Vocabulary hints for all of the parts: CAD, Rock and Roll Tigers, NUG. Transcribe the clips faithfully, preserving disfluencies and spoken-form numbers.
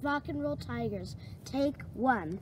Rock and Roll Tigers, take one.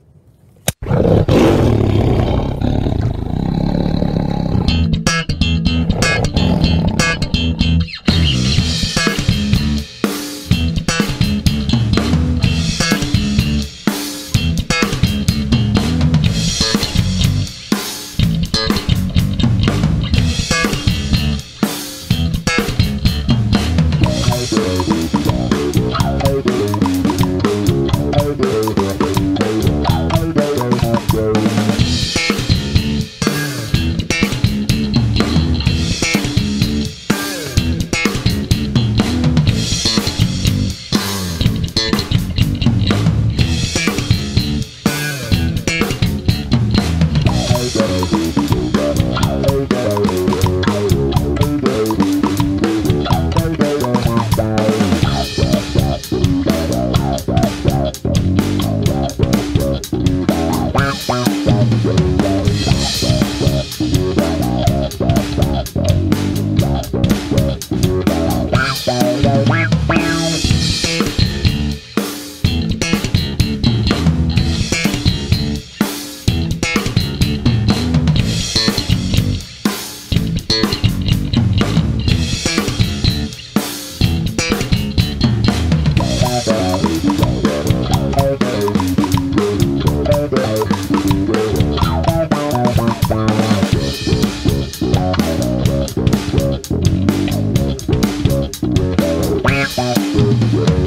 We'll be right back.